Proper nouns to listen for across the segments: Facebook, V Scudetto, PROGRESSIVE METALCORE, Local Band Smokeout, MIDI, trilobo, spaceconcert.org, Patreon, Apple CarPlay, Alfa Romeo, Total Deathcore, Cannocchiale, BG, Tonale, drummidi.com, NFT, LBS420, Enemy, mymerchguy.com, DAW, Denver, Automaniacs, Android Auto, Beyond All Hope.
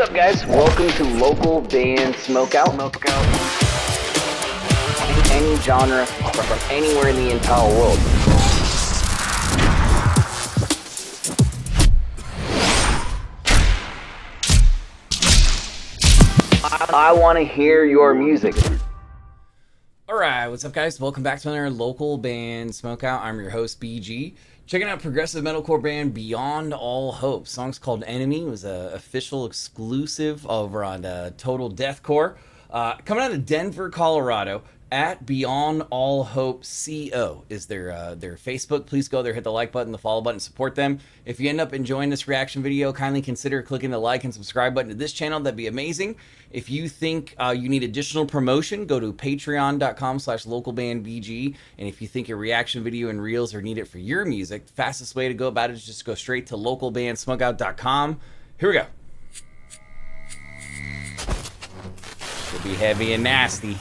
What's up, guys? Welcome to Local Band Smokeout. Any genre from anywhere in the entire world. I want to hear your music. Alright, what's up, guys? Welcome back to another Local Band Smokeout. I'm your host, BG. Checking out progressive metalcore band Beyond All Hope. The song's called Enemy. It was an official exclusive over on Total Deathcore. Coming out of Denver, Colorado, at Beyond All Hope CO is their Facebook. Please go there, hit the like button, the follow button, support them. If you end up enjoying this reaction video, kindly consider clicking the like and subscribe button to this channel. That'd be amazing. If you think you need additional promotion, go to patreon.com/localbandbg. And if you think your reaction video and reels are needed for your music, the fastest way to go about it is just go straight to localbandsmokeout.com. Here we go. It'll be heavy and nasty.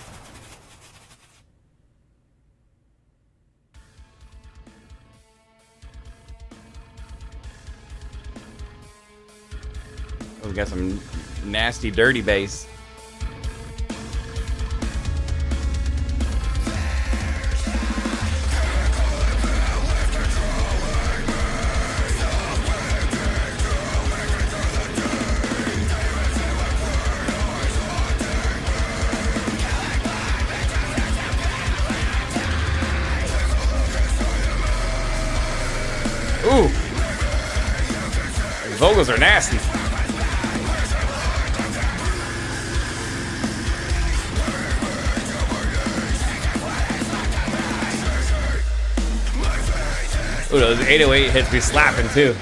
We got some nasty, dirty bass. Ooh, the vocals are nasty. Ooh, those 808 hits be slapping too.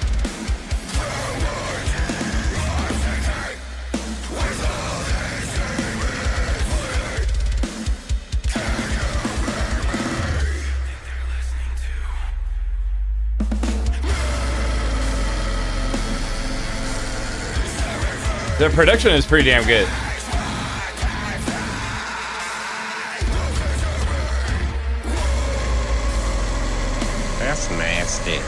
The production is pretty damn good. That's nasty.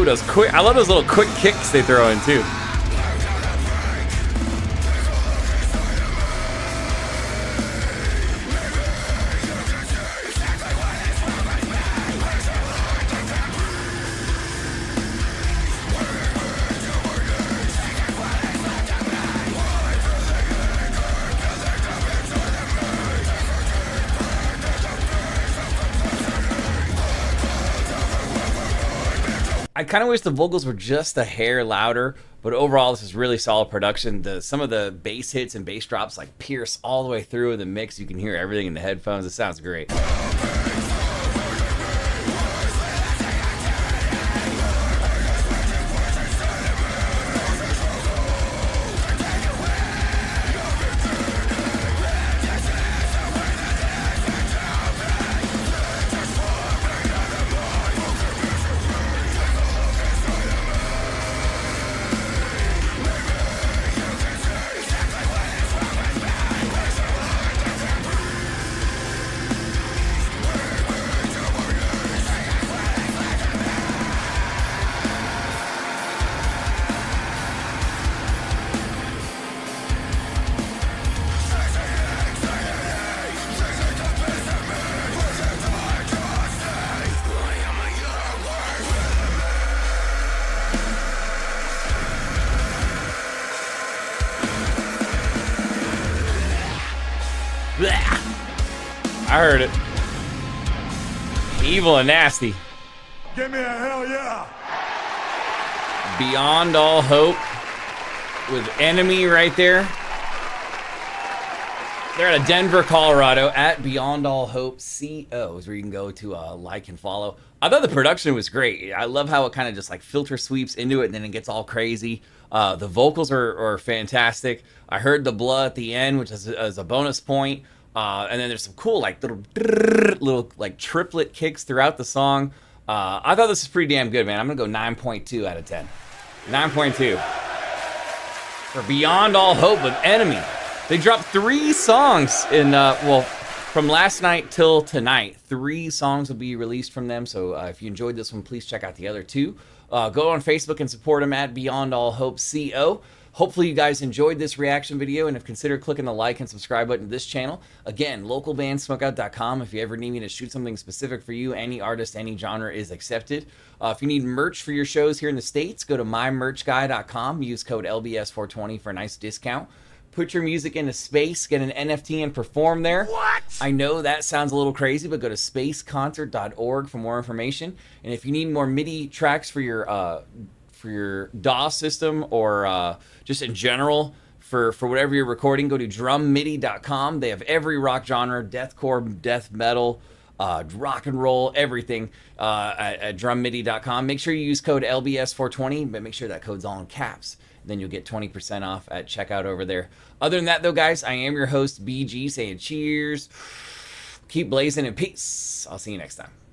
Ooh, those quick, I love those little quick kicks they throw in too. I kind of wish the vocals were just a hair louder, but overall this is really solid production. Some of the bass hits and bass drops like pierce all the way through in the mix. You can hear everything in the headphones. It sounds great. I heard it. Evil and nasty. Give me a hell yeah. Beyond All Hope with Enemy right there. They're out of Denver, Colorado at Beyond All Hope CO is where you can go to like and follow. I thought the production was great. I love how it kind of just like filter sweeps into it and then it gets all crazy. The vocals are fantastic. I heard the blood at the end, which is a bonus point. And then there's some cool like little like triplet kicks throughout the song. I thought this was pretty damn good, man. I'm gonna go 9.2 out of 10. 9.2 for Beyond All Hope with Enemy. They dropped 3 songs in well, from last night till tonight. 3 songs will be released from them. So if you enjoyed this one, please check out the other 2. Go on Facebook and support them at Beyond All Hope CO. Hopefully you guys enjoyed this reaction video and have considered clicking the like and subscribe button to this channel. Again, localbandsmokeout.com if you ever need me to shoot something specific for you. Any artist, any genre is accepted. If you need merch for your shows here in the States, go to mymerchguy.com. Use code LBS420 for a nice discount. Put your music into space, get an NFT, and perform there. What? I know that sounds a little crazy, but go to spaceconcert.org for more information. And if you need more MIDI tracks for your DAW system or just in general for whatever you're recording, go to drummidi.com. They have every rock genre, deathcore, death metal, rock and roll, everything at drummidi.com. Make sure you use code LBS420, but make sure that code's all in caps. Then you'll get 20% off at checkout over there. Other than that, though, guys, I am your host, BG, saying cheers. Keep blazing and peace. I'll see you next time.